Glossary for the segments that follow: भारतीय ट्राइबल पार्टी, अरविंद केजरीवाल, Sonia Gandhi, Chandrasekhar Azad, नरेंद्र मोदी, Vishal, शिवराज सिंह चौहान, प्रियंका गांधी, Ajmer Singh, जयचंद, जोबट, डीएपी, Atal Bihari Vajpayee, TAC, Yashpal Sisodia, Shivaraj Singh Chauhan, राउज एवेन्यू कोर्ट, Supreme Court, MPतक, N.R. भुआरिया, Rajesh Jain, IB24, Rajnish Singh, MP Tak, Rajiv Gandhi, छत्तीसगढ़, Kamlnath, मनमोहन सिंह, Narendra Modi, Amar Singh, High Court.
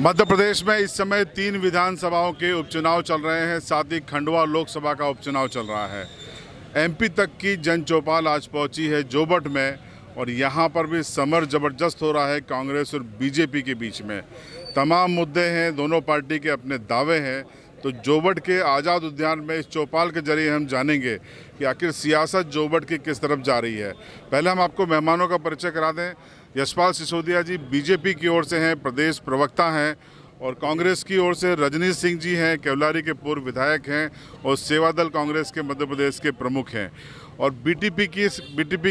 मध्य प्रदेश में इस समय 3 विधानसभाओं के उपचुनाव चल रहे हैं, साथ ही खंडवा लोकसभा का उपचुनाव चल रहा है। एमपी तक की जन चौपाल आज पहुंची है जोबट में और यहां पर भी समर जबरदस्त हो रहा है कांग्रेस और बीजेपी के बीच में। तमाम मुद्दे हैं, दोनों पार्टी के अपने दावे हैं। तो जोबट के आज़ाद उद्यान में इस चौपाल के जरिए हम जानेंगे कि आखिर सियासत जोबट की किस तरफ जा रही है। पहले हम आपको मेहमानों का परिचय करा दें। यशपाल सिसोदिया जी बीजेपी की ओर से हैं, प्रदेश प्रवक्ता हैं, और कांग्रेस की ओर से रजनीश सिंह जी हैं, केवलारी के पूर्व विधायक हैं और सेवा दल कांग्रेस के मध्य प्रदेश के प्रमुख हैं। और बीटीपी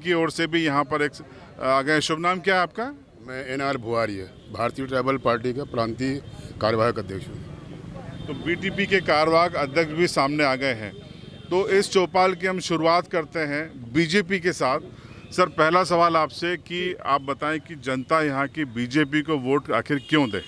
की ओर से भी यहाँ पर एक आ गए। शुभ नाम क्या है आपका? मैं N.R. भुआरिया, भारतीय ट्राइबल पार्टी का प्रांतीय कार्यवाहक अध्यक्ष हूँ। तो बीटीपी के कार्यवाहक अध्यक्ष भी सामने आ गए हैं। तो इस चौपाल की हम शुरुआत करते हैं बीजेपी के साथ। सर, पहला सवाल आपसे कि आप बताएं कि जनता यहाँ की बीजेपी को वोट आखिर क्यों दे?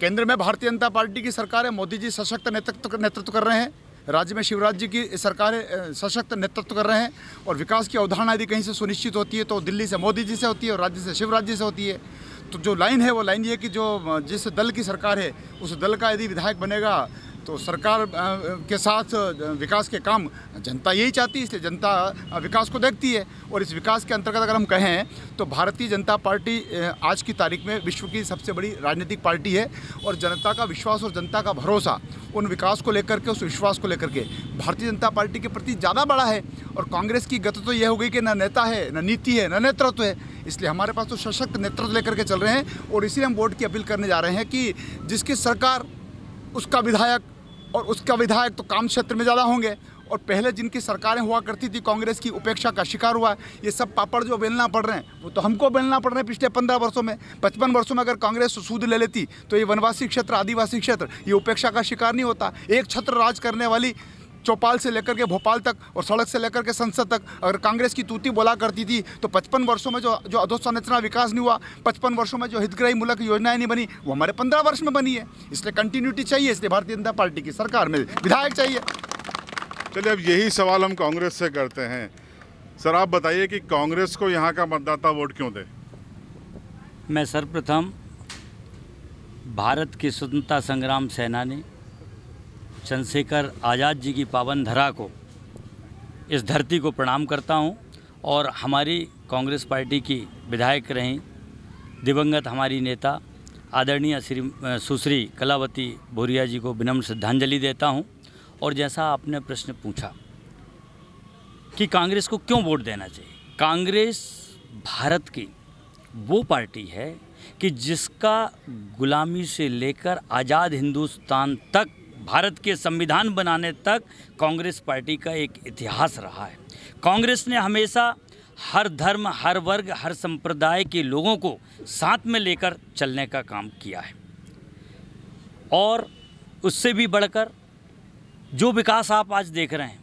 केंद्र में भारतीय जनता पार्टी की सरकार है, मोदी जी सशक्त नेतृत्व कर रहे हैं। राज्य में शिवराज जी की सरकार सशक्त नेतृत्व कर रहे हैं और विकास की अवधारणा यदि कहीं से सुनिश्चित होती है तो दिल्ली से मोदी जी से होती है और राज्य से शिवराज जी से होती है। तो जो लाइन है वो लाइन ये कि जो जिस दल की सरकार है उस दल का यदि विधायक बनेगा तो सरकार के साथ विकास के काम जनता यही चाहती है, इसलिए जनता विकास को देखती है। और इस विकास के अंतर्गत अगर हम कहें तो भारतीय जनता पार्टी आज की तारीख में विश्व की सबसे बड़ी राजनीतिक पार्टी है और जनता का विश्वास और जनता का भरोसा उन विकास को लेकर के, उस विश्वास को लेकर के भारतीय जनता पार्टी के प्रति ज़्यादा बड़ा है। और कांग्रेस की गति तो यह हो गई कि न नेता है, न नीति है, न नेतृत्व है। इसलिए हमारे पास तो सशक्त नेतृत्व लेकर के चल रहे हैं और इसीलिए हम वोट की अपील करने जा रहे हैं कि जिसकी सरकार उसका विधायक, और उसका विधायक तो काम क्षेत्र में ज़्यादा होंगे। और पहले जिनकी सरकारें हुआ करती थी कांग्रेस की उपेक्षा का शिकार हुआ है। ये सब पापड़ जो बेलना पड़ रहे हैं वो तो हमको बेलना पड़ रहे हैं पिछले 15 वर्षों में। 55 वर्षों में अगर कांग्रेस सूद ले लेती तो ये वनवासी क्षेत्र, आदिवासी क्षेत्र, ये उपेक्षा का शिकार नहीं होता। एक छत्र राज करने वाली चौपाल से लेकर के भोपाल तक और सड़क से लेकर के संसद तक अगर कांग्रेस की तूती बोला करती थी तो 55 वर्षों में जो अधोसंरचना विकास नहीं हुआ, 55 वर्षों में जो हितग्राही मूलक योजनाएं नहीं बनी, वो हमारे 15 वर्ष में बनी है। इसलिए कंटिन्यूटी चाहिए, इसलिए भारतीय जनता पार्टी की सरकार में विधायक चाहिए। चलिए, अब यही सवाल हम कांग्रेस से करते हैं। सर, आप बताइए कि कांग्रेस को यहाँ का मतदाता वोट क्यों दे? मैं सर्वप्रथम भारत के स्वतंत्रता संग्राम सेनानी चंद्रशेखर आज़ाद जी की पावन धरा को, इस धरती को प्रणाम करता हूं। और हमारी कांग्रेस पार्टी की विधायक रहीं दिवंगत हमारी नेता आदरणीय सुश्री कलावती भोरिया जी को विनम्र श्रद्धांजलि देता हूं। और जैसा आपने प्रश्न पूछा कि कांग्रेस को क्यों वोट देना चाहिए, कांग्रेस भारत की वो पार्टी है कि जिसका गुलामी से लेकर आज़ाद हिंदुस्तान तक, भारत के संविधान बनाने तक कांग्रेस पार्टी का एक इतिहास रहा है। कांग्रेस ने हमेशा हर धर्म, हर वर्ग, हर संप्रदाय के लोगों को साथ में लेकर चलने का काम किया है। और उससे भी बढ़कर जो विकास आप आज देख रहे हैं,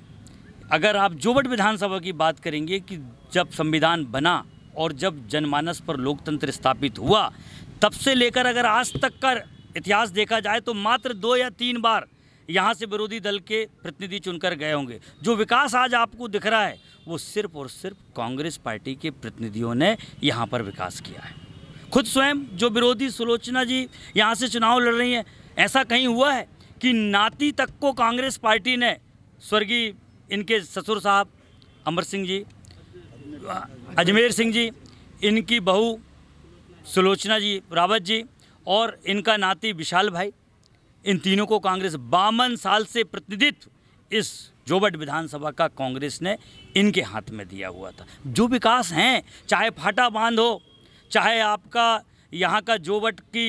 अगर आप जोबट विधानसभा की बात करेंगे कि जब संविधान बना और जब जनमानस पर लोकतंत्र स्थापित हुआ, तब से लेकर अगर आज तक का इतिहास देखा जाए तो मात्र 2 या 3 बार यहाँ से विरोधी दल के प्रतिनिधि चुनकर गए होंगे। जो विकास आज आपको दिख रहा है वो सिर्फ और सिर्फ कांग्रेस पार्टी के प्रतिनिधियों ने यहाँ पर विकास किया है। खुद स्वयं जो विरोधी सुलोचना जी यहाँ से चुनाव लड़ रही हैं, ऐसा कहीं हुआ है कि नाती तक को कांग्रेस पार्टी ने स्वर्गीय इनके ससुर साहब अमर सिंह जी, अजमेर सिंह जी, इनकी बहू सुलोचना जी रावत जी और इनका नाती विशाल भाई, इन तीनों को कांग्रेस 52 साल से प्रतिनिधित्व इस जोबट विधानसभा का कांग्रेस ने इनके हाथ में दिया हुआ था। जो विकास हैं, चाहे फाटा बांध हो, चाहे आपका यहाँ का जोबट की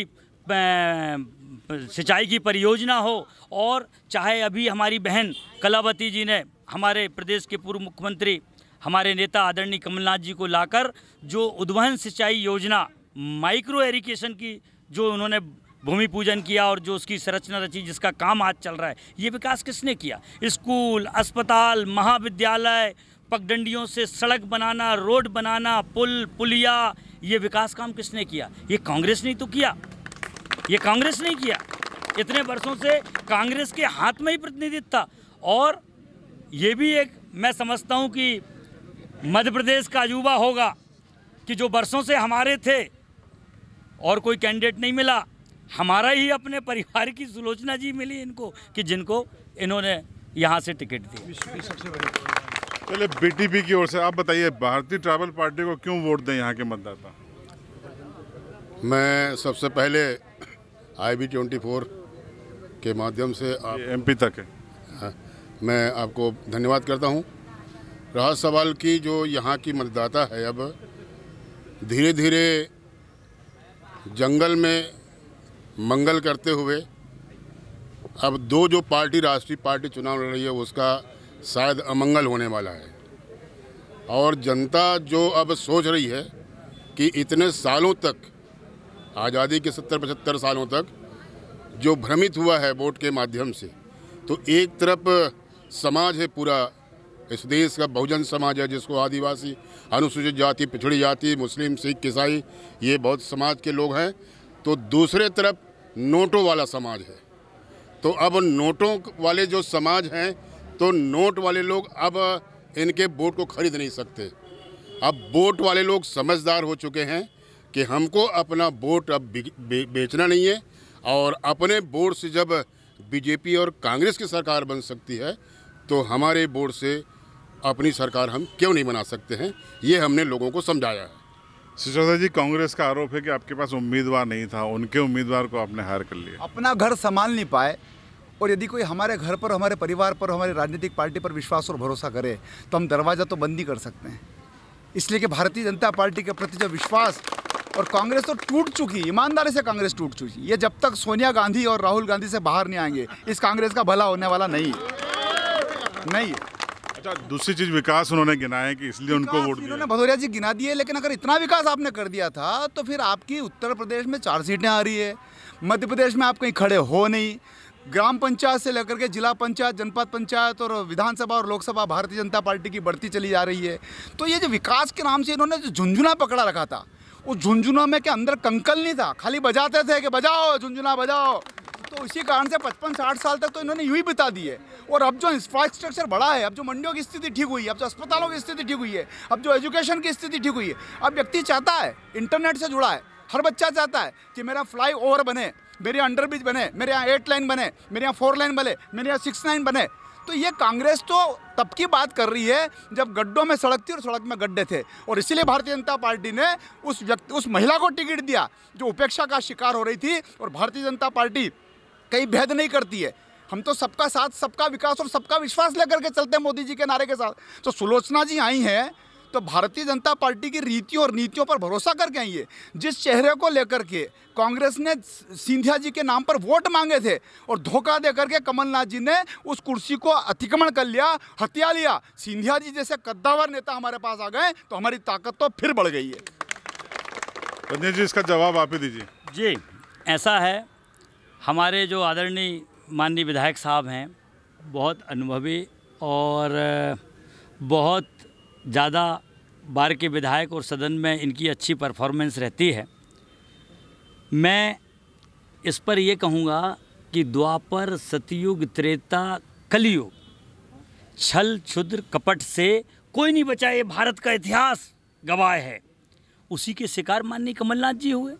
सिंचाई की परियोजना हो, और चाहे अभी हमारी बहन कलावती जी ने हमारे प्रदेश के पूर्व मुख्यमंत्री हमारे नेता आदरणीय कमलनाथ जी को लाकर जो उद्वहन सिंचाई योजना, माइक्रो इरिगेशन की जो उन्होंने भूमि पूजन किया और जो उसकी संरचना रची, जिसका काम आज चल रहा है, ये विकास किसने किया? स्कूल, अस्पताल, महाविद्यालय, पगडंडियों से सड़क बनाना, रोड बनाना, पुल, पुलिया, ये विकास काम किसने किया? ये कांग्रेस ने तो किया, ये कांग्रेस ने किया। इतने वर्षों से कांग्रेस के हाथ में ही प्रतिनिधित्व था। और ये भी एक मैं समझता हूँ कि मध्य प्रदेश का अजूबा होगा कि जो वर्षों से हमारे थे और कोई कैंडिडेट नहीं मिला, हमारा ही अपने परिवार की सुलोचना जी मिली इनको कि जिनको इन्होंने यहाँ से टिकट दी। चलिए बीटीपी की ओर से आप बताइए, भारतीय ट्रैवल पार्टी को क्यों वोट दें यहाँ के मतदाता? मैं सबसे पहले IB24 के माध्यम से आप MP तक है, मैं आपको धन्यवाद करता हूं। रहा सवाल की जो यहाँ की मतदाता है, अब धीरे धीरे जंगल में मंगल करते हुए अब दो जो पार्टी राष्ट्रीय पार्टी चुनाव लड़ रही है उसका शायद अमंगल होने वाला है। और जनता जो अब सोच रही है कि इतने सालों तक, आज़ादी के 70-75 सालों तक जो भ्रमित हुआ है वोट के माध्यम से, तो एक तरफ समाज है पूरा इस देश का, बहुजन समाज है जिसको आदिवासी, अनुसूचित जाति, पिछड़ी जाति, मुस्लिम, सिख, ईसाई, ये बहुत समाज के लोग हैं, तो दूसरे तरफ नोटों वाला समाज है। तो अब नोटों वाले जो समाज हैं, तो नोट वाले लोग अब इनके वोट को खरीद नहीं सकते। अब वोट वाले लोग समझदार हो चुके हैं कि हमको अपना वोट अब बेचना नहीं है, और अपने वोट से जब बीजेपी और कांग्रेस की सरकार बन सकती है तो हमारे वोट से अपनी सरकार हम क्यों नहीं बना सकते हैं, ये हमने लोगों को समझाया है। सिसोदिया जी, कांग्रेस का आरोप है कि आपके पास उम्मीदवार नहीं था, उनके उम्मीदवार को आपने हायर कर लिया। अपना घर संभाल नहीं पाए, और यदि कोई हमारे घर पर, हमारे परिवार पर, हमारे राजनीतिक पार्टी पर विश्वास और भरोसा करे तो हम दरवाज़ा तो बंद ही कर सकते हैं। इसलिए कि भारतीय जनता पार्टी के प्रति जो विश्वास, और कांग्रेस तो टूट चुकी, ईमानदारी से कांग्रेस टूट चुकी। ये जब तक सोनिया गांधी और राहुल गांधी से बाहर नहीं आएंगे इस कांग्रेस का भला होने वाला नहीं है, नहीं है। अच्छा, दूसरी चीज़ विकास उन्होंने गिनाया है कि इसलिए उनको वोट दिया। उन्होंने भदौरिया जी गिना दिए, लेकिन अगर इतना विकास आपने कर दिया था तो फिर आपकी उत्तर प्रदेश में 4 सीटें आ रही है, मध्य प्रदेश में आप कहीं खड़े हो नहीं, ग्राम पंचायत से लेकर के जिला पंचायत, जनपद पंचायत और विधानसभा और लोकसभा भारतीय जनता पार्टी की बढ़ती चली जा रही है। तो ये जो विकास के नाम से इन्होंने जो झुंझुना पकड़ा रखा था, उस झुंझुना में के अंदर कंकल नहीं था, खाली बजाते थे कि बजाओ झुंझुना बजाओ। तो इसी कारण से 55-60 साल तक तो इन्होंने यूँ ही बिता दिए। और अब जो इंफ्रास्ट्रक्चर बढ़ा है, अब जो मंडियों की स्थिति ठीक हुई है, अब जो अस्पतालों की स्थिति ठीक हुई है, अब जो एजुकेशन की स्थिति ठीक हुई है, अब व्यक्ति चाहता है, इंटरनेट से जुड़ा है, हर बच्चा चाहता है कि मेरा फ्लाई ओवर बने, मेरे यहाँ अंडरब्रिज बने, मेरे यहाँ 8 लाइन बने, मेरे यहाँ 4 लाइन बने, मेरे यहाँ 6 लाइन बने। तो ये कांग्रेस तो तब की बात कर रही है जब गड्ढों में सड़क थी और सड़क में गड्ढे थे, और इसीलिए भारतीय जनता पार्टी ने उस व्यक्ति, उस महिला को टिकट दिया जो उपेक्षा का शिकार हो रही थी। और भारतीय जनता पार्टी कहीं भेद नहीं करती है, हम तो सबका साथ, सबका विकास और सबका विश्वास लेकर के चलते हैं मोदी जी के नारे के साथ। तो सुलोचना जी आई हैं तो भारतीय जनता पार्टी की रीतियों और नीतियों पर भरोसा करके आई है। जिस चेहरे को लेकर के कांग्रेस ने सिंधिया जी के नाम पर वोट मांगे थे और धोखा दे करके कमलनाथ जी ने उस कुर्सी को अतिक्रमण कर लिया, हत्या लिया, सिंधिया जी जैसे कद्दावर नेता हमारे पास आ गए तो हमारी ताकत तो फिर बढ़ गई है। रजनीश जी, इसका जवाब आप ही दीजिए। जी, ऐसा है, हमारे जो आदरणीय माननीय विधायक साहब हैं, बहुत अनुभवी और बहुत ज़्यादा बार के विधायक और सदन में इनकी अच्छी परफॉर्मेंस रहती है। मैं इस पर ये कहूँगा कि द्वापर, सतयुग, त्रेता, कलयुग, छल, क्षुद्र, कपट से कोई नहीं बचा, ये भारत का इतिहास गवाह है। उसी के शिकार माननीय कमलनाथ जी हुए,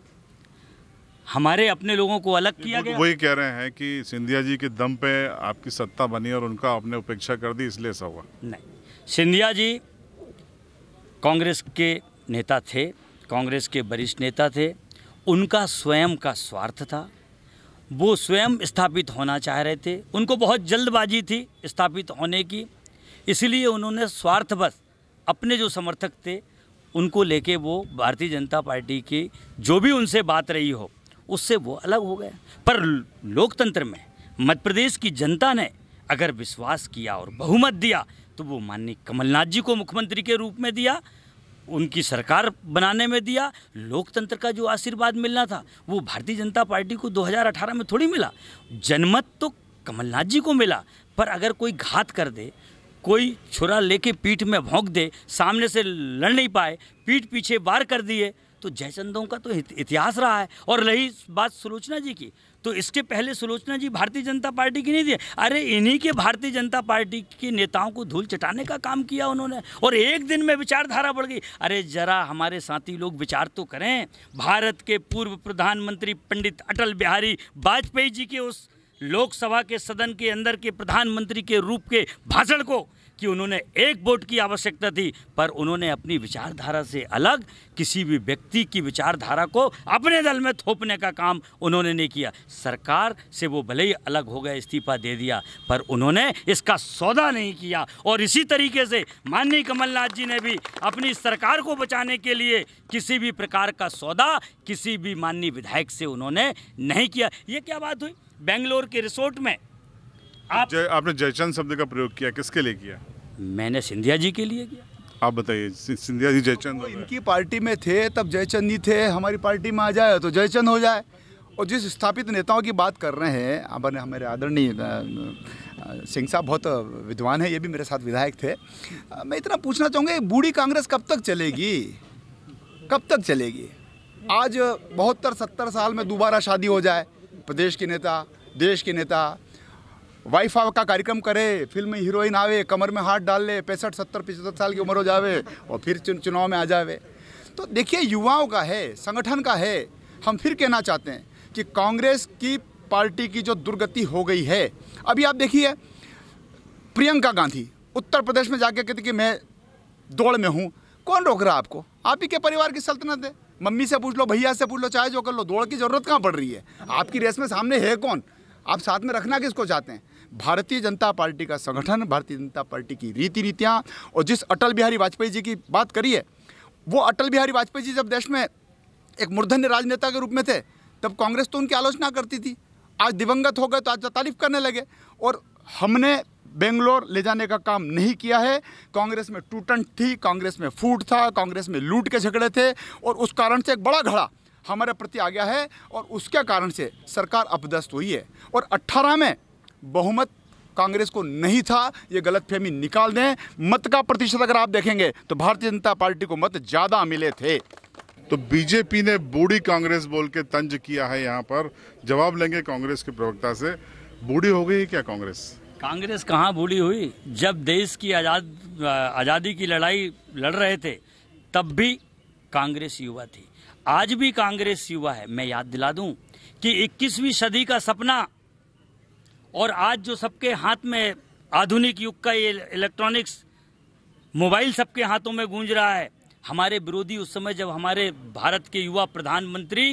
हमारे अपने लोगों को अलग किया गया। वही कह रहे हैं कि सिंधिया जी के दम पे आपकी सत्ता बनी और उनका आपने उपेक्षा कर दी, इसलिए ऐसा हुआ। नहीं, सिंधिया जी कांग्रेस के नेता थे, कांग्रेस के वरिष्ठ नेता थे, उनका स्वयं का स्वार्थ था, वो स्वयं स्थापित होना चाह रहे थे, उनको बहुत जल्दबाजी थी स्थापित होने की, इसलिए उन्होंने स्वार्थवश अपने जो समर्थक थे उनको लेके वो भारतीय जनता पार्टी की जो भी उनसे बात रही हो उससे वो अलग हो गए। पर लोकतंत्र में मध्य प्रदेश की जनता ने अगर विश्वास किया और बहुमत दिया तो वो माननीय कमलनाथ जी को मुख्यमंत्री के रूप में दिया, उनकी सरकार बनाने में दिया। लोकतंत्र का जो आशीर्वाद मिलना था वो भारतीय जनता पार्टी को 2018 में थोड़ी मिला, जनमत तो कमलनाथ जी को मिला। पर अगर कोई घात कर दे, कोई छुरा लेके पीठ में भोंक दे, सामने से लड़ नहीं पाए, पीठ पीछे वार कर दिए, तो जयचंदों का तो इतिहास रहा है। और रही बात सुलोचना जी की, तो इसके पहले सुलोचना जी भारतीय जनता पार्टी की नहीं थी, अरे इन्हीं के भारतीय जनता पार्टी के नेताओं को धूल चटाने का काम किया उन्होंने, और एक दिन में विचारधारा बढ़ गई। अरे जरा हमारे साथी लोग विचार तो करें, भारत के पूर्व प्रधानमंत्री पंडित अटल बिहारी वाजपेयी जी के उस लोकसभा के सदन के अंदर के प्रधानमंत्री के रूप के भाषण को, कि उन्होंने एक वोट की आवश्यकता थी, पर उन्होंने अपनी विचारधारा से अलग किसी भी व्यक्ति की विचारधारा को अपने दल में थोपने का काम उन्होंने नहीं किया। सरकार से वो भले ही अलग हो गए, इस्तीफा दे दिया, पर उन्होंने इसका सौदा नहीं किया। और इसी तरीके से माननीय कमलनाथ जी ने भी अपनी सरकार को बचाने के लिए किसी भी प्रकार का सौदा किसी भी माननीय विधायक से उन्होंने नहीं किया। ये क्या बात हुई? बेंगलोर के रिसोर्ट में आपने जयचंद शब्द का प्रयोग किया, किसके लिए किया? मैंने सिंधिया जी के लिए किया। आप बताइए, सिंधिया जी जयचंद तो इनकी पार्टी में थे तब जयचंद ही थे, हमारी पार्टी में आ जाए तो जयचंद हो जाए। और जिस स्थापित नेताओं की बात कर रहे हैं, अब हमारे आदरणीय सिंह साहब बहुत विद्वान है, ये भी मेरे साथ विधायक थे। मैं इतना पूछना चाहूँगा, बूढ़ी कांग्रेस कब तक चलेगी, कब तक चलेगी? आज 72-70 साल में दोबारा शादी हो जाए, प्रदेश के नेता, देश के नेता वाईफा का कार्यक्रम करे, फिल्म में हीरोइन आवे, कमर में हाथ डाल ले, 65-70-75 साल की उम्र हो जावे और फिर चुनाव में आ जावे। तो देखिए, युवाओं का है, संगठन का है। हम फिर कहना चाहते हैं कि कांग्रेस की पार्टी की जो दुर्गति हो गई है, अभी आप देखिए प्रियंका गांधी उत्तर प्रदेश में जाके कहती कि मैं दौड़ में हूँ। कौन रोक रहा आपको? आप ही के परिवार की सल्तनत है। मम्मी से पूछ लो, भैया से पूछ लो, चाहे जो कर लो, दौड़ की ज़रूरत कहाँ पड़ रही है? आपकी रेस में सामने है कौन? आप साथ में रखना किसको चाहते हैं? भारतीय जनता पार्टी का संगठन, भारतीय जनता पार्टी की रीति नीतियाँ। और जिस अटल बिहारी वाजपेयी जी की बात करिए, वो अटल बिहारी वाजपेयी जी जब देश में एक मूर्धन्य राजनेता के रूप में थे, तब कांग्रेस तो उनकी आलोचना करती थी। आज दिवंगत हो गए तो आज तारीफ करने लगे। और हमने बेंगलोर ले जाने का काम नहीं किया है। कांग्रेस में टूटन थी, कांग्रेस में फूट था, कांग्रेस में लूट के झगड़े थे, और उस कारण से एक बड़ा घड़ा हमारे प्रति आ गया है, और उसके कारण से सरकार अपदस्थ हुई है। और 18 में बहुमत कांग्रेस को नहीं था, ये गलतफहमी निकाल दें। मत का प्रतिशत अगर आप देखेंगे तो भारतीय जनता पार्टी को मत ज़्यादा मिले थे। तो बीजेपी ने बूढ़ी कांग्रेस बोल के तंज किया है। यहाँ पर जवाब लेंगे कांग्रेस के प्रवक्ता से, बूढ़ी हो गई है क्या कांग्रेस? कांग्रेस कहाँ बूढ़ी हुई? जब देश की आज़ादी की लड़ाई लड़ रहे थे तब भी कांग्रेस युवा थी, आज भी कांग्रेस युवा है। मैं याद दिला दूं कि 21वीं सदी का सपना और आज जो सबके हाथ में आधुनिक युग का ये इलेक्ट्रॉनिक्स मोबाइल सबके हाथों में गूंज रहा है, हमारे विरोधी उस समय जब हमारे भारत के युवा प्रधानमंत्री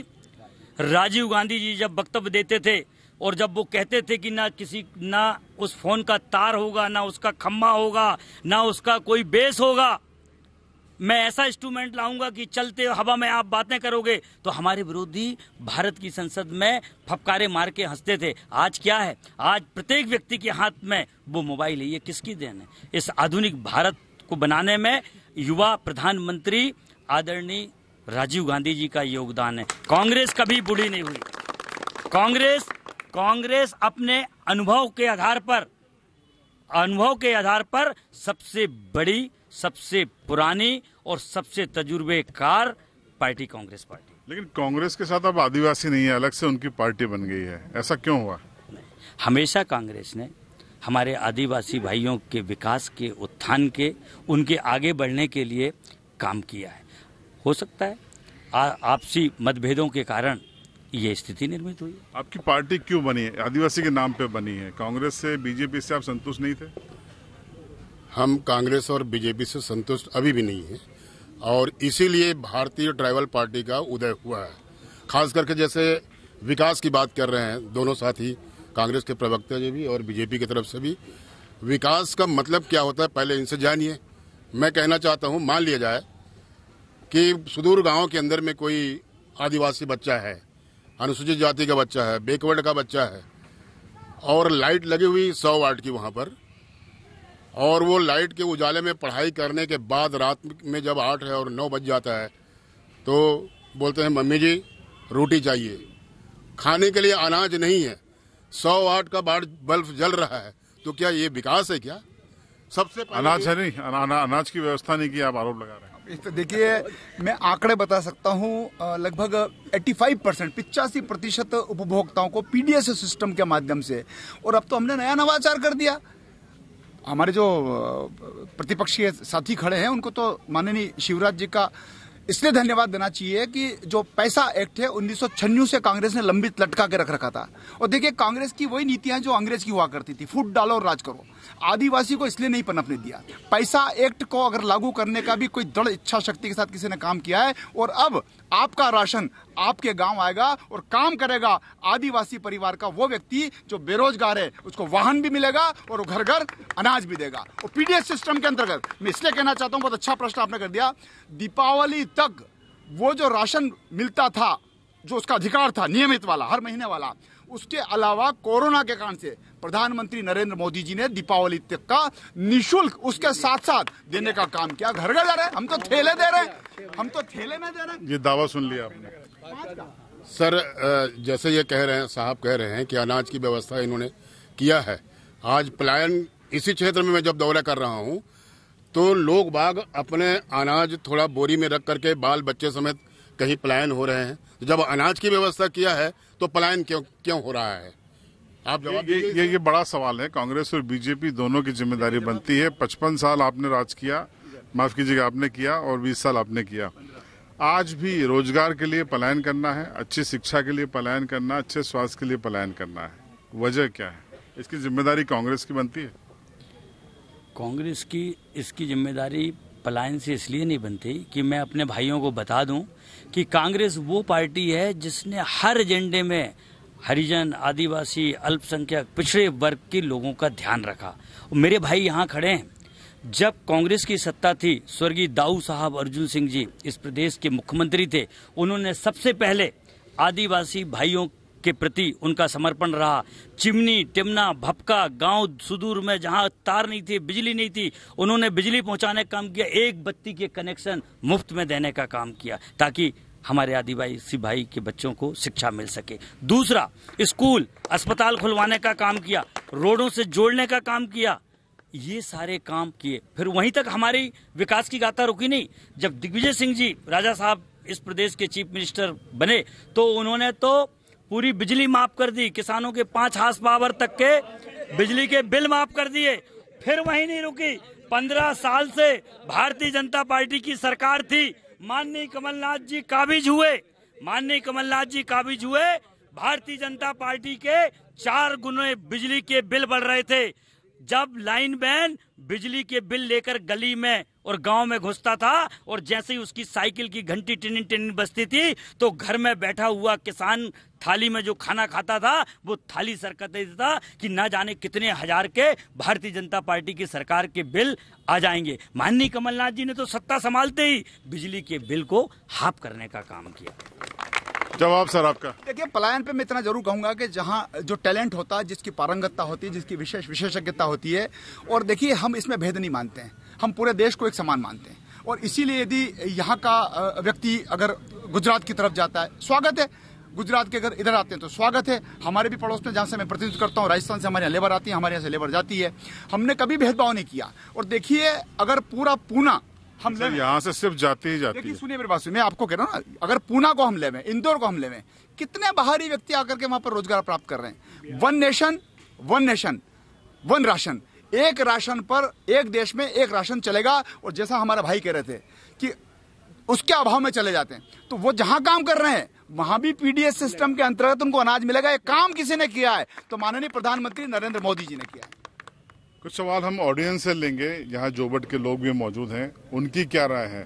राजीव गांधी जी जब वक्तव्य देते थे और जब वो कहते थे कि ना उस फोन का तार होगा, ना उसका खम्मा होगा, ना उसका कोई बेस होगा, मैं ऐसा इंस्ट्रूमेंट लाऊंगा कि चलते हवा में आप बातें करोगे, तो हमारे विरोधी भारत की संसद में फपकारे मार के हंसते थे। आज क्या है? आज प्रत्येक व्यक्ति के हाथ में वो मोबाइल है। ये किसकी देन है? इस आधुनिक भारत को बनाने में युवा प्रधानमंत्री आदरणीय राजीव गांधी जी का योगदान है। कांग्रेस कभी बूढ़ी नहीं हुई। कांग्रेस अपने अनुभव के आधार पर सबसे बड़ी, सबसे पुरानी और सबसे तजुर्बेकार पार्टी कांग्रेस पार्टी। लेकिन कांग्रेस के साथ अब आदिवासी नहीं है, अलग से उनकी पार्टी बन गई है, ऐसा क्यों हुआ? हमेशा कांग्रेस ने हमारे आदिवासी भाइयों के विकास के, उत्थान के, उनके आगे बढ़ने के लिए काम किया है। हो सकता है आपसी मतभेदों के कारण ये स्थिति निर्मित हुई। आपकी पार्टी क्यों बनी है? आदिवासी के नाम पे बनी है। कांग्रेस से, बीजेपी से आप संतुष्ट नहीं थे? हम कांग्रेस और बीजेपी से संतुष्ट अभी भी नहीं हैं, और इसीलिए भारतीय ट्राइबल पार्टी का उदय हुआ है। खास करके जैसे विकास की बात कर रहे हैं दोनों साथी, कांग्रेस के प्रवक्ता जी भी और बीजेपी की तरफ से भी, विकास का मतलब क्या होता है पहले इनसे जानिए। मैं कहना चाहता हूँ, मान लिया जाए कि सुदूर गाँव के अंदर में कोई आदिवासी बच्चा है, अनुसूचित जाति का बच्चा है, बैकवर्ड का बच्चा है, और लाइट लगी हुई 100 वाट की वहाँ पर, और वो लाइट के उजाले में पढ़ाई करने के बाद रात में जब 8 और 9 बज जाता है तो बोलते हैं मम्मी जी रोटी चाहिए, खाने के लिए अनाज नहीं है, 100 वाट का बल्ब जल रहा है, तो क्या ये विकास है? क्या सबसे अनाज है नहीं, अनाज की व्यवस्था नहीं की, आप आरोप लगा रहे हैं। देखिए मैं आंकड़े बता सकता हूं, लगभग 85% 85% उपभोक्ताओं को पीडीएस सिस्टम के माध्यम से, और अब तो हमने नया नवाचार कर दिया। हमारे जो प्रतिपक्षी साथी खड़े हैं उनको तो माननीय शिवराज जी का इसलिए धन्यवाद देना चाहिए कि जो पैसा एक्ट है 1996 से कांग्रेस ने लंबित लटका के रख रखा था। और देखिए कांग्रेस की वही नीतियां जो अंग्रेज की हुआ करती थी, फूट डालो और राज करो। आदिवासी को इसलिए नहीं पनपने दिया। पैसा एक्ट को अगर लागू करने का भी कोई दृढ़ इच्छा शक्ति के साथ किसी ने काम किया है, और अब आपका राशन आपके गाँव आएगा और काम करेगा आदिवासी परिवार का वो व्यक्ति जो बेरोजगार है, उसको वाहन भी मिलेगा और वो घर घर अनाज भी देगा, और पीडीएस सिस्टम के अंतर्गत। मैं इसलिए कहना चाहता हूँ, बहुत अच्छा प्रश्न आपने कर दिया। दीपावली तक वो जो राशन मिलता था, जो उसका अधिकार था नियमित वाला, हर महीने वाला, उसके अलावा कोरोना के कारण से प्रधानमंत्री नरेंद्र मोदी जी ने दीपावली तक का निशुल्क उसके साथ साथ देने का काम किया। घर घर जा रहे हैं, हम तो थैले दे रहे हैं, हम तो थैले में दे रहे हैं। ये दावा सुन लिया आपने सर। जैसे ये कह रहे हैं साहब, कह रहे हैं कि अनाज की व्यवस्था इन्होंने किया है। आज पलायन इसी क्षेत्र में मैं जब दौरा कर रहा हूँ तो लोग बाग अपने अनाज थोड़ा बोरी में रख करके बाल बच्चे समेत कहीं पलायन हो रहे हैं। जब अनाज की व्यवस्था किया है तो पलायन क्यों हो रहा है? आप जवाब दीजिए। ये बड़ा सवाल है। कांग्रेस और बीजेपी दोनों की जिम्मेदारी बनती है। 55 साल आपने राज किया, माफ कीजिएगा, आपने किया, और 20 साल आपने किया। आज भी रोजगार के लिए पलायन करना है, अच्छी शिक्षा के लिए पलायन करना, अच्छे स्वास्थ्य के लिए पलायन करना है। वजह क्या है? इसकी जिम्मेदारी कांग्रेस की बनती है। कांग्रेस की इसकी जिम्मेदारी पलायन से इसलिए नहीं बनती कि मैं अपने भाइयों को बता दूं कि कांग्रेस वो पार्टी है जिसने हर एजेंडे में हरिजन, आदिवासी, अल्पसंख्यक, पिछड़े वर्ग के लोगों का ध्यान रखा। मेरे भाई यहाँ खड़े हैं। जब कांग्रेस की सत्ता थी, स्वर्गीय दाऊ साहब अर्जुन सिंह जी इस प्रदेश के मुख्यमंत्री थे। उन्होंने सबसे पहले आदिवासी भाइयों के प्रति उनका समर्पण रहा। चिमनी, टिमना, भपका गांव सुदूर में जहां तार नहीं थी, बिजली नहीं थी, उन्होंने बिजली पहुंचाने का काम किया। एक बत्ती के कनेक्शन मुफ्त में देने का काम किया ताकि हमारे आदिवासी भाई के बच्चों को शिक्षा मिल सके। दूसरा, स्कूल, अस्पताल खुलवाने का काम किया, रोडों से जोड़ने का काम किया। ये सारे काम किए। फिर वहीं तक हमारी विकास की गाथा रुकी नहीं। जब दिग्विजय सिंह जी राजा साहब इस प्रदेश के चीफ मिनिस्टर बने तो उन्होंने तो पूरी बिजली माफ कर दी, किसानों के 5 हार्स पावर तक के बिजली के बिल माफ कर दिए। फिर वहीं नहीं रुकी, 15 साल से भारतीय जनता पार्टी की सरकार थी। माननीय कमलनाथ जी काबिज हुए, माननीय कमलनाथ जी काबिज हुए, भारतीय जनता पार्टी के 4 गुने बिजली के बिल बढ़ रहे थे। जब लाइन बैन बिजली के बिल लेकर गली में और गांव में घुसता था, और जैसे ही उसकी साइकिल की घंटी टिनिन टिनिन बजती थी तो घर में बैठा हुआ किसान थाली में जो खाना खाता था वो थाली सरकते था कि ना जाने कितने हजार के भारतीय जनता पार्टी की सरकार के बिल आ जाएंगे। माननीय कमलनाथ जी ने तो सत्ता संभालते ही बिजली के बिल को हाफ करने का काम किया। जवाब सर आपका। देखिए पलायन पे मैं इतना जरूर कहूंगा कि जहाँ जो टैलेंट होता है, जिसकी पारंगतता होती है, जिसकी विशेष विशेषज्ञता होती है, और देखिए हम इसमें भेद नहीं मानते हैं, हम पूरे देश को एक समान मानते हैं। और इसीलिए यदि यहाँ का व्यक्ति अगर गुजरात की तरफ जाता है, स्वागत है। गुजरात के अगर इधर आते हैं तो स्वागत है। हमारे भी पड़ोस में, जहाँ से मैं प्रतिनिधित्व करता हूँ, राजस्थान से हमारे यहाँ लेबर आती है, हमारे यहाँ से लेबर जाती है। हमने कभी भेदभाव नहीं किया। और देखिए अगर पूरा पूना हम ले, यहाँ से सिर्फ जाते ही जाते हैं। सुनिए मेरे पास, मैं आपको कह रहा हूँ ना, अगर पूना को हम ले में, इंदौर को हम ले में, कितने बाहरी व्यक्ति आकर के वहाँ पर रोजगार प्राप्त कर रहे हैं। वन नेशन वन राशन, एक राशन पर एक देश में एक राशन चलेगा। और जैसा हमारा भाई कह रहे थे कि उसके अभाव में चले जाते हैं, तो वो जहाँ काम कर रहे हैं वहां भी पीडीएस सिस्टम के अंतर्गत उनको अनाज मिलेगा। ये काम किसी ने किया है तो माननीय प्रधानमंत्री नरेंद्र मोदी जी ने किया है। कुछ सवाल हम ऑडियंस से लेंगे, यहाँ जोबट के लोग भी मौजूद हैं, उनकी क्या राय है।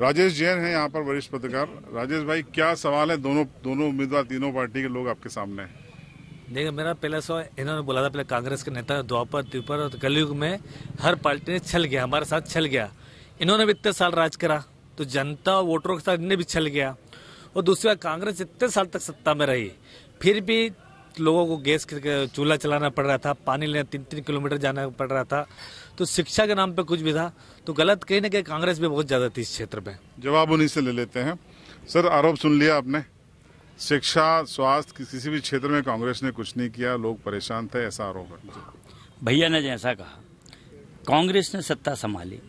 राजेश जैन हैं यहाँ पर वरिष्ठ पत्रकार। राजेश भाई क्या सवाल है? दोनों उम्मीदवार, तीनों पार्टी के लोग आपके सामने हैं। देखिए मेरा पहला सवाल, इन्होंने बोला था पहले कांग्रेस के नेता द्वापर त्रिपर और कलयुग में हर पार्टी ने छल गया, हमारे साथ छल गया। इन्होंने भी इतने साल राज करा तो जनता वोटरों के साथ इन्हें भी छल गया। और दूसरी बात, कांग्रेस इतने साल तक सत्ता में रही, फिर भी लोगों को गैस के चूल्हा चलाना पड़ रहा था, पानी लेना 3-3 किलोमीटर जाना पड़ रहा था, तो शिक्षा के नाम पे कुछ भी था तो गलत कहीं ना कहीं कांग्रेस भी बहुत ज्यादा थी इस क्षेत्र में। जवाब उन्हीं से ले लेते हैं। सर आरोप सुन लिया आपने, शिक्षा, स्वास्थ्य, किसी भी क्षेत्र में कांग्रेस ने कुछ नहीं किया, लोग परेशान थे, ऐसा आरोप है। भैया ने जैसा कहा, कांग्रेस ने सत्ता संभाली,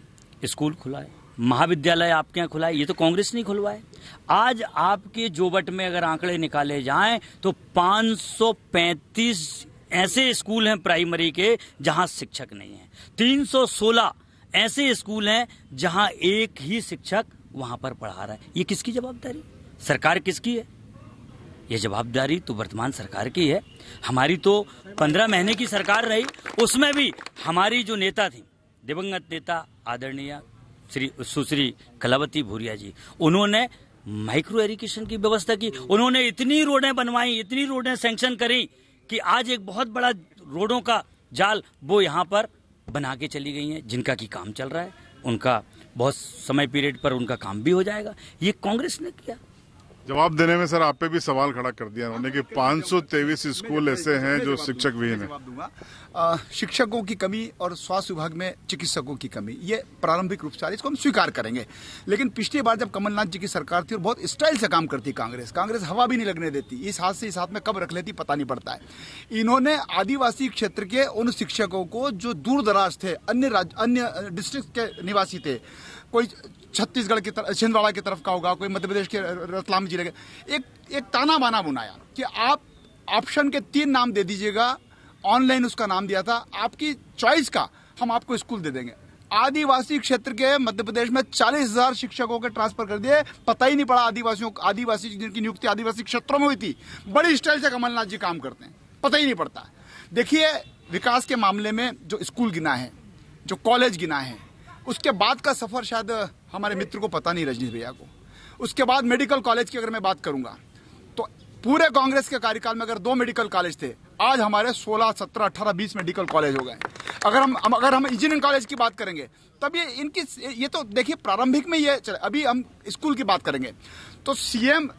स्कूल खुलाए, महाविद्यालय आपके यहाँ खुला है, ये तो कांग्रेस नहीं खुलवाए। आज आपके जोबट में अगर आंकड़े निकाले जाएं तो 535 ऐसे स्कूल हैं प्राइमरी के जहां शिक्षक नहीं है, 316 ऐसे स्कूल हैं जहां एक ही शिक्षक वहां पर पढ़ा रहा है। ये किसकी जवाबदारी, सरकार किसकी है? ये जवाबदारी तो वर्तमान सरकार की है। हमारी तो 15 महीने की सरकार रही, उसमें भी हमारी जो नेता थी, दिवंगत नेता आदरणीय सुश्री कलावती भूरिया जी, उन्होंने माइक्रो एरिगेशन की व्यवस्था की। उन्होंने इतनी रोडें बनवाई, इतनी रोडें सैंक्शन करी कि आज एक बहुत बड़ा रोडों का जाल वो यहाँ पर बना के चली गई हैं, जिनका कि काम चल रहा है, उनका बहुत समय पीरियड पर उनका काम भी हो जाएगा। ये कांग्रेस ने किया। जवाब देने में सर आप पे भी सवाल खड़ा कर दिया उन्होंने कि 523 स्कूल ऐसे हैं जो शिक्षक विहीन हैं। शिक्षकों की कमी और स्वास्थ्य विभाग में चिकित्सकों की कमी, ये प्रारंभिक रूप से इसको हम स्वीकार करेंगे, लेकिन पिछली बार जब कमलनाथ जी की सरकार थी और बहुत स्टाइल से काम करती कांग्रेस हवा भी नहीं लगने देती, इस हाथ से इस हाथ में कब रख लेती पता नहीं पड़ता है। इन्होंने आदिवासी क्षेत्र के उन शिक्षकों को जो दूर दराज थे, अन्य डिस्ट्रिक्ट के निवासी थे, कोई छत्तीसगढ़ की तरफ, छिंदवाड़ा की तरफ का होगा, कोई मध्य प्रदेश के रतलाम जिले के, एक ताना बाना बुनाया कि आप ऑप्शन के 3 नाम दे दीजिएगा, ऑनलाइन उसका नाम दिया था, आपकी चॉइस का हम आपको स्कूल दे देंगे। आदिवासी क्षेत्र के मध्य प्रदेश में 40,000 शिक्षकों के ट्रांसफर कर दिए, पता ही नहीं पड़ा आदिवासियों को, आदिवासी जिनकी नियुक्ति आदिवासी क्षेत्रों में हुई थी। बड़ी स्टाइल से कमलनाथ जी काम करते हैं, पता ही नहीं पड़ता। देखिए विकास के मामले में जो स्कूल गिना है, जो कॉलेज गिना है, उसके बाद का सफर शायद हमारे मित्र को पता नहीं, रजनीश भैया को। उसके बाद मेडिकल कॉलेज की अगर मैं बात करूंगा तो पूरे कांग्रेस के कार्यकाल में अगर 2 मेडिकल कॉलेज थे, आज हमारे 16, 17, 18, 20 मेडिकल कॉलेज हो गए। अगर हम इंजीनियरिंग कॉलेज की बात करेंगे तब ये इनकी, ये तो देखिए प्रारंभिक में ये चले। अभी हम स्कूल की बात करेंगे तो CM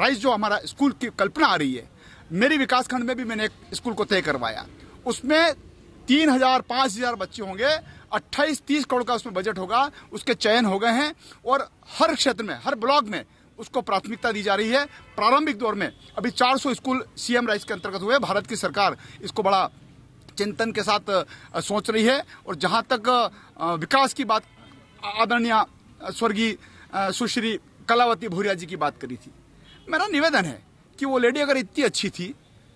राइज जो हमारा स्कूल की कल्पना आ रही है, मेरी विकासखंड में भी मैंने एक स्कूल को तय करवाया, उसमें 3,000-5,000 बच्चे होंगे, 28-30 करोड़ का उसमें बजट होगा, उसके चयन हो गए हैं और हर क्षेत्र में, हर ब्लॉक में उसको प्राथमिकता दी जा रही है। प्रारंभिक दौर में अभी 400 स्कूल CM राइज के अंतर्गत हुए। भारत की सरकार इसको बड़ा चिंतन के साथ सोच रही है। और जहां तक विकास की बात आदरणीय स्वर्गीय सुश्री कलावती भूरिया जी की बात करी थी, मेरा निवेदन है कि वो लेडी अगर इतनी अच्छी थी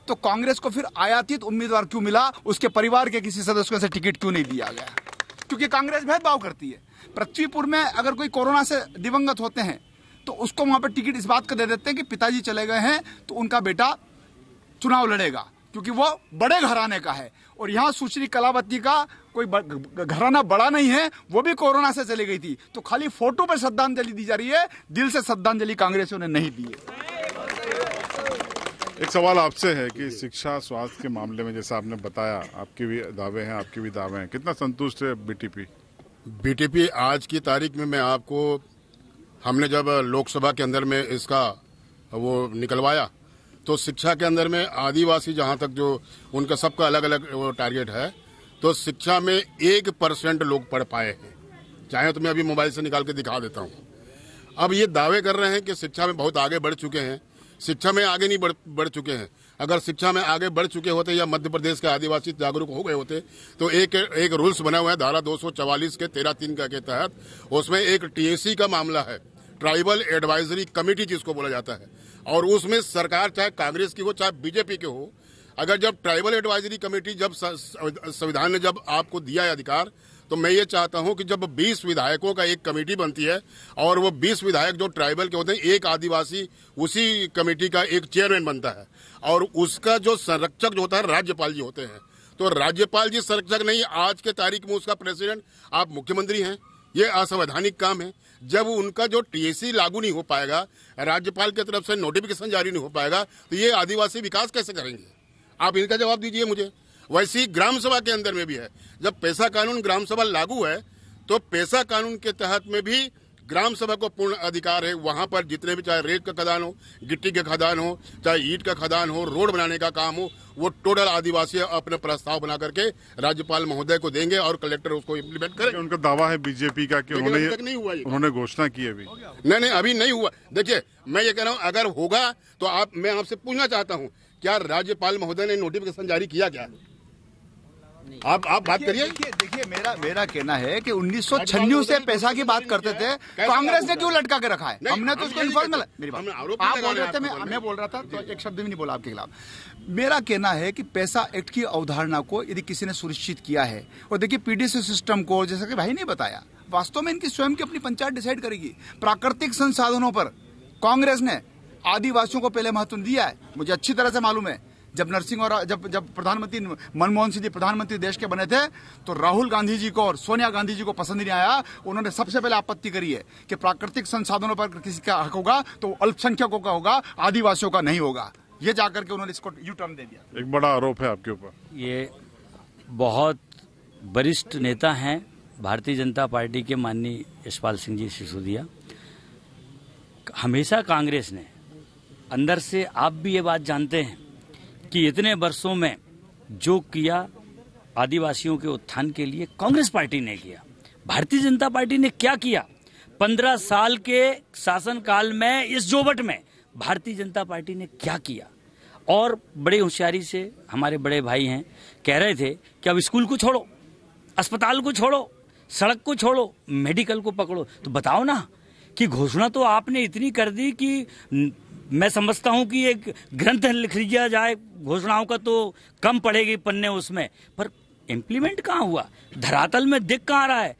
तो कांग्रेस को फिर आयातित उम्मीदवार क्यों मिला, उसके परिवार के किसी सदस्य से टिकट क्यों नहीं दिया गया? क्योंकि कांग्रेस भेदभाव करती है। पृथ्वीपुर में अगर कोई कोरोना से दिवंगत होते हैं तो उसको वहां पर टिकट इस बात का दे देते हैं कि पिताजी चले गए हैं तो उनका बेटा चुनाव लड़ेगा क्योंकि वो बड़े घराने का है। और यहाँ सुश्री कलावती का कोई घराना बड़ा नहीं है, वो भी कोरोना से चली गई थी। तो खाली फोटो पर श्रद्धांजलि दी जा रही है, दिल से श्रद्धांजलि कांग्रेसियों ने नहीं दी है। एक सवाल आपसे है कि शिक्षा स्वास्थ्य के मामले में जैसा आपने बताया, आपके भी दावे हैं, आपके भी दावे हैं, कितना संतुष्ट है बीटीपी आज की तारीख में? मैं आपको, हमने जब लोकसभा के अंदर में इसका वो निकलवाया तो शिक्षा के अंदर में आदिवासी जहां तक जो उनका सबका अलग अलग वो टारगेट है, तो शिक्षा में 1% लोग पढ़ पाए हैं। चाहे तो मैं अभी मोबाइल से निकाल के दिखा देता हूँ। अब ये दावे कर रहे हैं कि शिक्षा में बहुत आगे बढ़ चुके हैं, शिक्षा में आगे नहीं बढ़ चुके हैं। अगर शिक्षा में आगे बढ़ चुके होते या मध्य प्रदेश के आदिवासी जागरूक हो गए होते तो एक रूल्स बना हुआ है धारा 244 के 13(3) के तहत, उसमें एक TAC का मामला है, ट्राइबल एडवाइजरी कमेटी जिसको बोला जाता है, और उसमें सरकार चाहे कांग्रेस की हो चाहे बीजेपी की हो, अगर जब ट्राइबल एडवाइजरी कमेटी जब संविधान ने जब आपको दिया है अधिकार, तो मैं ये चाहता हूं कि जब 20 विधायकों का एक कमेटी बनती है और वो 20 विधायक जो ट्राइबल के होते हैं, एक आदिवासी उसी कमेटी का एक चेयरमैन बनता है और उसका जो संरक्षक जो होता है राज्यपाल जी होते हैं। तो राज्यपाल जी संरक्षक नहीं, आज के तारीख में उसका प्रेसिडेंट आप मुख्यमंत्री हैं। ये असंवैधानिक काम है। जब उनका जो TAC लागू नहीं हो पाएगा, राज्यपाल की तरफ से नोटिफिकेशन जारी नहीं हो पाएगा, तो ये आदिवासी विकास कैसे करेंगे? आप इनका जवाब दीजिए मुझे। वैसी ग्राम सभा के अंदर में भी है, जब पैसा कानून ग्राम सभा लागू है तो पैसा कानून के तहत में भी ग्राम सभा को पूर्ण अधिकार है। वहां पर जितने भी, चाहे रेत का खदान हो, गिट्टी का खदान हो, चाहे ईट का खदान हो, रोड बनाने का काम हो, वो टोटल आदिवासी अपने प्रस्ताव बना करके राज्यपाल महोदय को देंगे और कलेक्टर उसको इम्प्लीमेंट करेंगे। उनका दावा है बीजेपी का कि उन्होंने घोषणा की है। नहीं, अभी नहीं हुआ। देखिये मैं ये कह रहा हूँ, अगर होगा तो मैं आपसे पूछना चाहता हूँ, क्या राज्यपाल महोदय ने नोटिफिकेशन जारी किया? क्या आप बात करिए। देखिए मेरा कहना है कि 1996 से पैसा की बात करते थे, कांग्रेस ने क्यों लटका के रखा है? हमने तो उसको इन्फॉर्मल, मेरी बात आप बोल रहे थे, मैं बोल रहा था तो एक शब्द भी नहीं बोला आपके खिलाफ। मेरा कहना है कि पैसा एक्ट की अवधारणा को यदि किसी ने सुनिश्चित किया है, और देखिए पीडीसी सिस्टम को जैसा कि भाई ने बताया, वास्तव में इनकी स्वयं की अपनी पंचायत डिसाइड करेगी। प्राकृतिक संसाधनों पर कांग्रेस ने आदिवासियों को पहले महत्व दिया है, मुझे अच्छी तरह से मालूम है। जब नरसिंह और जब प्रधानमंत्री मनमोहन सिंह जी प्रधानमंत्री देश के बने थे तो राहुल गांधी जी को और सोनिया गांधी जी को पसंद नहीं आया। उन्होंने सबसे पहले आपत्ति करी है कि प्राकृतिक संसाधनों पर किसी का हक होगा तो अल्पसंख्यकों का होगा, आदिवासियों का नहीं होगा। ये जाकर के उन्होंने इसको यू टर्न दे दिया। एक बड़ा आरोप है आपके ऊपर। ये बहुत वरिष्ठ नेता हैं भारतीय जनता पार्टी के माननीय यशपाल सिंह जी सिसोदिया। हमेशा कांग्रेस ने अंदर से, आप भी ये बात जानते हैं कि इतने वर्षों में जो किया आदिवासियों के उत्थान के लिए कांग्रेस पार्टी ने किया, भारतीय जनता पार्टी ने क्या किया? 15 साल के शासनकाल में इस जोबट में भारतीय जनता पार्टी ने क्या किया? और बड़े होशियारी से हमारे बड़े भाई हैं, कह रहे थे कि अब स्कूल को छोड़ो, अस्पताल को छोड़ो, सड़क को छोड़ो, मेडिकल को पकड़ो। तो बताओ ना कि घोषणा तो आपने इतनी कर दी कि मैं समझता हूं कि एक ग्रंथ लिख लिया जाए घोषणाओं का तो कम पड़ेगी पन्ने उसमें, पर इम्प्लीमेंट कहाँ हुआ? धरातल में दिख कहाँ रहा है?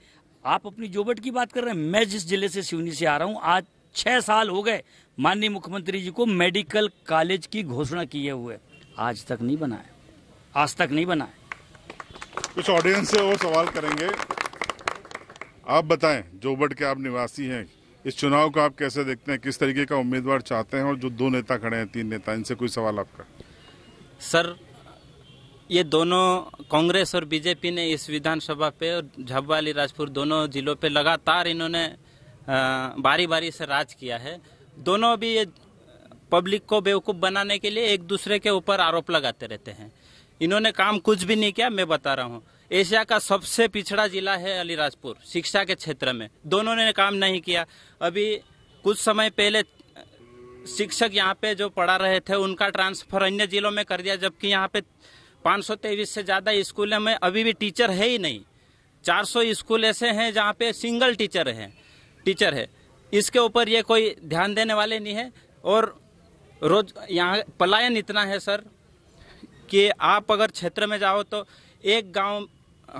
आप अपनी जोबट की बात कर रहे हैं। मैं जिस जिले से, सिवनी से आ रहा हूँ, आज 6 साल हो गए माननीय मुख्यमंत्री जी को मेडिकल कॉलेज की घोषणा किए हुए, आज तक नहीं बनाए, आज तक नहीं बनाए। कुछ ऑडियंस से वो सवाल करेंगे। आप बताएं, जोबट के आप निवासी हैं, इस चुनाव को आप कैसे देखते हैं? किस तरीके का उम्मीदवार चाहते हैं? और जो 2 नेता खड़े हैं, 3 नेता, इनसे कोई सवाल आपका? सर, ये दोनों कांग्रेस और बीजेपी ने इस विधानसभा पे और झब्बाली राजपुर दोनों जिलों पे लगातार इन्होंने बारी बारी से राज किया है। दोनों भी ये पब्लिक को बेवकूफ़ बनाने के लिए एक दूसरे के ऊपर आरोप लगाते रहते हैं। इन्होंने काम कुछ भी नहीं किया। मैं बता रहा हूँ, एशिया का सबसे पिछड़ा जिला है अलीराजपुर शिक्षा के क्षेत्र में, दोनों ने काम नहीं किया। अभी कुछ समय पहले शिक्षक यहाँ पे जो पढ़ा रहे थे उनका ट्रांसफर अन्य जिलों में कर दिया, जबकि यहाँ पे 523 से ज़्यादा स्कूलों में अभी भी टीचर है ही नहीं। 400 स्कूल ऐसे हैं जहाँ पे सिंगल टीचर है। इसके ऊपर ये कोई ध्यान देने वाले नहीं है। और रोज यहाँ पलायन इतना है सर कि आप अगर क्षेत्र में जाओ तो एक गांव,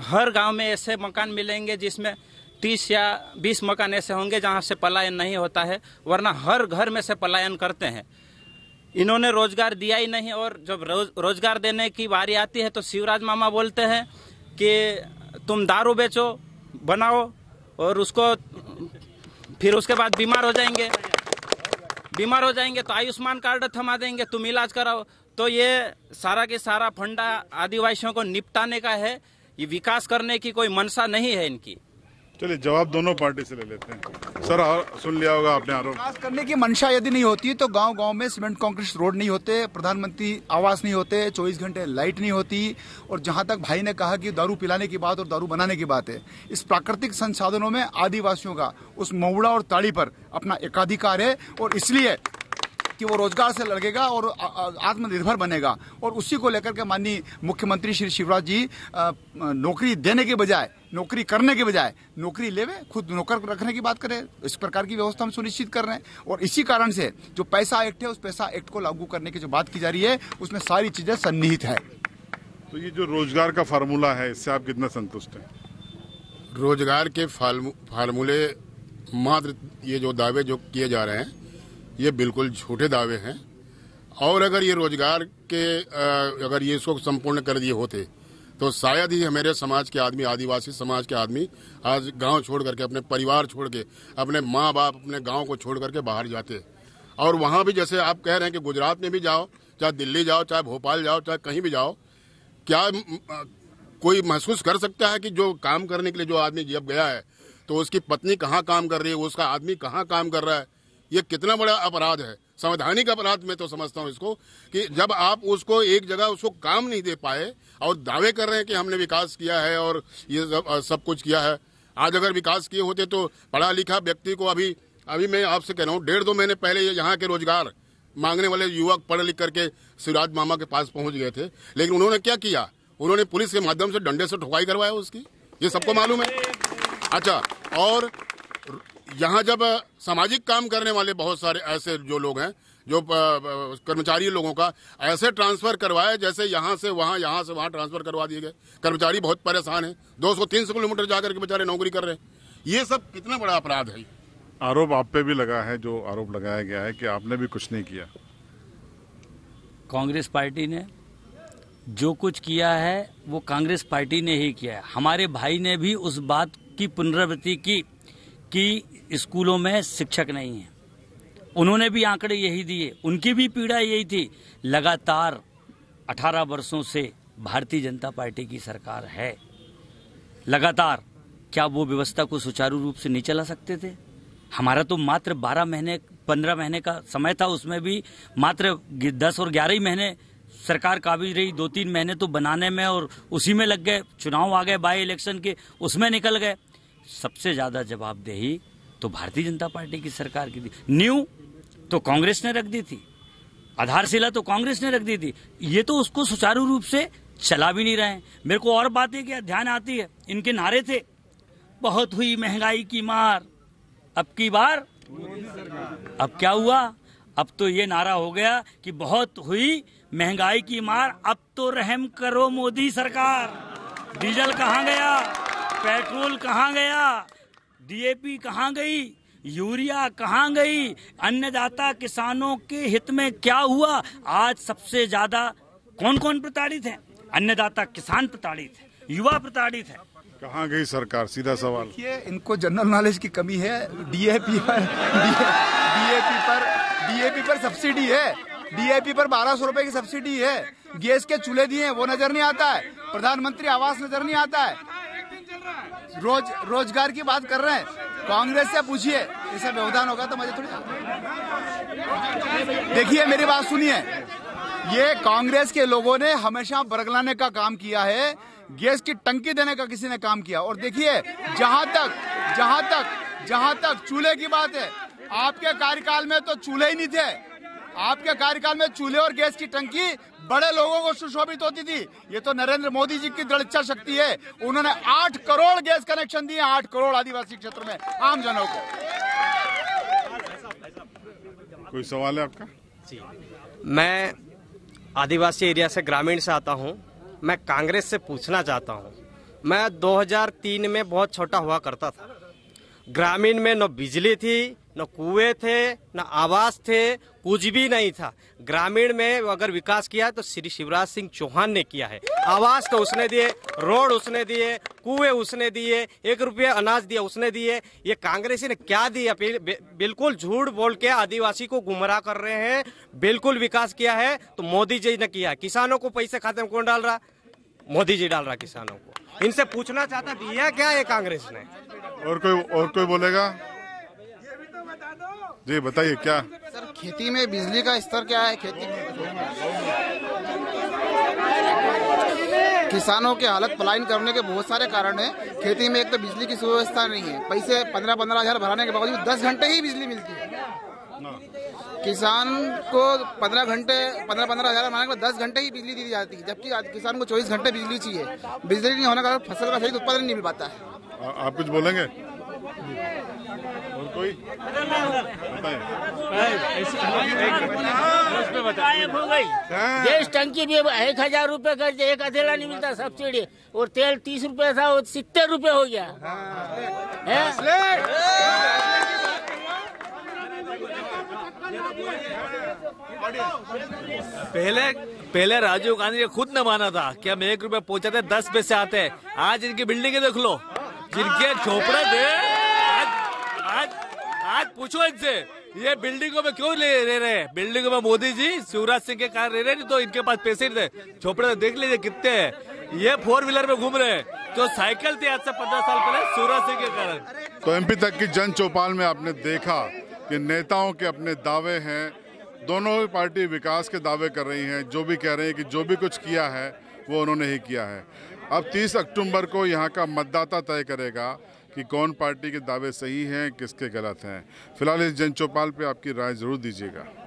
हर गांव में ऐसे मकान मिलेंगे जिसमें 30 या 20 मकान ऐसे होंगे जहां से पलायन नहीं होता है, वरना हर घर में से पलायन करते हैं। इन्होंने रोजगार दिया ही नहीं। और जब रोजगार देने की बारी आती है तो शिवराज मामा बोलते हैं कि तुम दारू बेचो, बनाओ और उसको फिर उसके बाद बीमार हो जाएंगे तो आयुष्मान कार्ड थमा देंगे, तुम इलाज कराओ। तो ये सारा के सारा फंडा आदिवासियों को निपटाने का है, ये विकास करने की कोई मनसा नहीं है इनकी। चलिए, जवाब दोनों पार्टी से ले लेते हैं। सर, सुन लिया होगा आपने आरोप। विकास करने की मंशा यदि नहीं होती तो गांव-गांव में सीमेंट कंक्रीट रोड नहीं होते, प्रधानमंत्री आवास नहीं होते, 24 घंटे लाइट नहीं होती। और जहां तक भाई ने कहा कि दारू पिलाने की बात और दारू बनाने की बात है, इस प्राकृतिक संसाधनों में आदिवासियों का उस महुड़ा और ताड़ी पर अपना एकाधिकार है, और इसलिए कि वो रोजगार से लड़ेगा और आत्मनिर्भर बनेगा। और उसी को लेकर के माननीय मुख्यमंत्री श्री शिवराज जी नौकरी देने के बजाय, नौकरी करने के बजाय नौकरी लेवे, खुद नौकर रखने की बात करें। इस प्रकार की व्यवस्था हम सुनिश्चित कर रहे हैं। और इसी कारण से जो पैसा एक्ट है, उस पैसा एक्ट को लागू करने की जो बात की जा रही है उसमें सारी चीजें सन्निहित है। तो ये जो रोजगार का फार्मूला है, इससे आप कितना संतुष्ट हैं? रोजगार के फार्मूले मात्र, ये जो दावे जो किए जा रहे हैं ये बिल्कुल झूठे दावे हैं। और अगर ये रोजगार के अगर ये इसको संपूर्ण कर दिए होते तो शायद ही हमारे समाज के आदमी, आदिवासी समाज के आदमी आज गांव छोड़ करके, अपने परिवार छोड़ के, अपने माँ बाप, अपने गांव को छोड़ करके बाहर जाते। और वहाँ भी जैसे आप कह रहे हैं कि गुजरात में भी जाओ, चाहे दिल्ली जाओ, चाहे भोपाल जाओ, चाहे कहीं भी जाओ, क्या कोई महसूस कर सकता है कि जो काम करने के लिए जो आदमी जब गया है तो उसकी पत्नी कहाँ काम कर रही है, उसका आदमी कहाँ काम कर रहा है? ये कितना बड़ा अपराध है, संवैधानिक अपराध मैं तो समझता हूँ इसको, कि जब आप उसको एक जगह उसको काम नहीं दे पाए और दावे कर रहे हैं कि हमने विकास किया है और ये सब कुछ किया है। आज अगर विकास किए होते तो पढ़ा लिखा व्यक्ति को, अभी मैं आपसे कह रहा हूँ, 1.5-2 महीने पहले ये यहाँ के रोजगार मांगने वाले युवक पढ़ लिख करके शिवराज मामा के पास पहुँच गए थे, लेकिन उन्होंने क्या किया? उन्होंने पुलिस के माध्यम से डंडे से ठुकाई करवाया उसकी, ये सबको मालूम है। अच्छा, और यहाँ जब सामाजिक काम करने वाले बहुत सारे ऐसे जो लोग हैं, जो कर्मचारी लोगों का ऐसे ट्रांसफर करवाया जैसे यहाँ से वहाँ ट्रांसफर करवा दिए गए। कर्मचारी बहुत परेशान हैं, 200-300 किलोमीटर जाकर के बेचारे नौकरी कर रहे हैं। ये सब कितना बड़ा अपराध है। आरोप आप पे भी लगा है, जो आरोप लगाया गया है कि आपने भी कुछ नहीं किया। कांग्रेस पार्टी ने जो कुछ किया है वो कांग्रेस पार्टी ने ही किया है। हमारे भाई ने भी उस बात की पुनरावृत्ति की कि स्कूलों में शिक्षक नहीं है। उन्होंने भी आंकड़े यही दिए, उनकी भी पीड़ा यही थी। लगातार 18 वर्षों से भारतीय जनता पार्टी की सरकार है लगातार। क्या वो व्यवस्था को सुचारू रूप से नहीं चला सकते थे? हमारा तो मात्र 12-15 महीने का समय था, उसमें भी मात्र 10 और 11 ही महीने सरकार काबिज रही। 2-3 महीने तो बनाने में और उसी में लग गए। चुनाव आ गए बाई इलेक्शन के, उसमें निकल गए। सबसे ज़्यादा जवाबदेही तो भारतीय जनता पार्टी की सरकार की थी। न्यू तो कांग्रेस ने रख दी थी, आधारशिला तो कांग्रेस ने रख दी थी। ये तो उसको सुचारू रूप से चला भी नहीं रहे हैं। मेरे को और बातें क्या ध्यान आती है, इनके नारे थे, बहुत हुई महंगाई की मार अब की बार। अब क्या हुआ? अब तो ये नारा हो गया कि बहुत हुई महंगाई की मार, अब तो रहम करो मोदी सरकार। डीजल कहाँ गया, पेट्रोल कहाँ गया, डीएपी कहाँ गई, यूरिया कहाँ गई, अन्नदाता किसानों के हित में क्या हुआ? आज सबसे ज्यादा कौन कौन प्रताड़ित है? अन्नदाता किसान प्रताड़ित है, युवा प्रताड़ित है। कहाँ गई सरकार, सीधा सवाल। देखिए, इनको जनरल नॉलेज की कमी है। डीएपी पर सब्सिडी है, डीएपी पर 1200 रुपए की सब्सिडी है। गैस के चूल्हे दिए हैं, वो नजर नहीं आता है। प्रधानमंत्री आवास नजर नहीं आता है। रोजगार की बात कर रहे हैं, कांग्रेस से पूछिए, ऐसा व्यवधान होगा तो मजे थोड़ी। देखिए, मेरी बात सुनिए, ये कांग्रेस के लोगों ने हमेशा बरगलाने का काम किया है, गैस की टंकी देने का किसी ने काम किया। और देखिए, जहाँ तक चूल्हे की बात है, आपके कार्यकाल में तो चूल्हे ही नहीं थे। आपके कार्यकाल में चूल्हे और गैस की टंकी बड़े लोगों को सुशोभित होती थी। ये तो नरेंद्र मोदी जी की दृढ़ इच्छा शक्ति है, उन्होंने 8 करोड़ गैस कनेक्शन दिए, 8 करोड़ आदिवासी क्षेत्र में आम जनों को। कोई सवाल है आपका? जी, मैं आदिवासी एरिया से, ग्रामीण से आता हूँ। मैं कांग्रेस से पूछना चाहता हूँ, मैं 2003 में बहुत छोटा हुआ करता था। ग्रामीण में न बिजली थी, न कुएं थे, न आवास थे, कुछ भी नहीं था। ग्रामीण में अगर विकास किया तो श्री शिवराज सिंह चौहान ने किया है। आवास तो उसने दिए, रोड उसने दिए, कुएं उसने दिए, 1 रुपया अनाज दिया उसने दिए। ये कांग्रेसी ने क्या दिया? बिल्कुल झूठ बोल के आदिवासी को गुमराह कर रहे हैं। बिल्कुल विकास किया है तो मोदी जी ने किया। किसानों को पैसे खाते में कौन डाल रहा? मोदी जी डाल रहा किसानों को। इनसे पूछना चाहता दिया क्या है कांग्रेस ने? और कोई बोलेगा? जी बताइए क्या सर, खेती में बिजली का स्तर क्या है? खेती में किसानों के हालत पलायन करने के बहुत सारे कारण हैं। खेती में एक तो बिजली की सुव्यवस्था नहीं है। पैसे 15-15 हज़ार भराने के बावजूद 10 घंटे ही बिजली मिलती है। किसान को 15-15 हज़ार भराने के बाद 10 घंटे ही बिजली दी जाती है, जबकि किसान को 24 घंटे बिजली चाहिए। बिजली नहीं होने का फसल का सही उत्पादन नहीं मिल पाता है। आप कुछ बोलेंगे? कोई हो गई गैस टंकी भी 1000 रुपए खर्च, एक अधेला नहीं मिलता सब्सिडी। और तेल 30 रुपए था, 70 रुपए हो गया। पहले राजीव गांधी ने खुद न माना था कि हम 1 रुपए पहुँचाते 10 पैसे आते। आज इनकी बिल्डिंगे देख लो, जिनके झोपड़े थे। आज पूछो इनसे, ये बिल्डिंगों में क्यों ले रहे हैं? बिल्डिंगों में मोदी जी शिवराज सिंह के कारण ले रहे हैं, तो इनके पास पैसे नहीं थे। छोपड़े देख लीजिए कितने हैं। ये 4 व्हीलर में घूम रहे हैं, जो साइकिल थे आज से 15 साल पहले शिवराज सिंह के कारण। तो एमपी तक की जन चौपाल में आपने देखा कि नेताओं के अपने दावे हैं। दोनों पार्टी विकास के दावे कर रही है, जो भी कह रहे हैं कि जो भी कुछ किया है वो उन्होंने ही किया है। अब 30 अक्टूबर को यहाँ का मतदाता तय करेगा कि कौन पार्टी के दावे सही हैं, किसके गलत हैं। फिलहाल इस जन चौपाल पे आपकी राय ज़रूर दीजिएगा।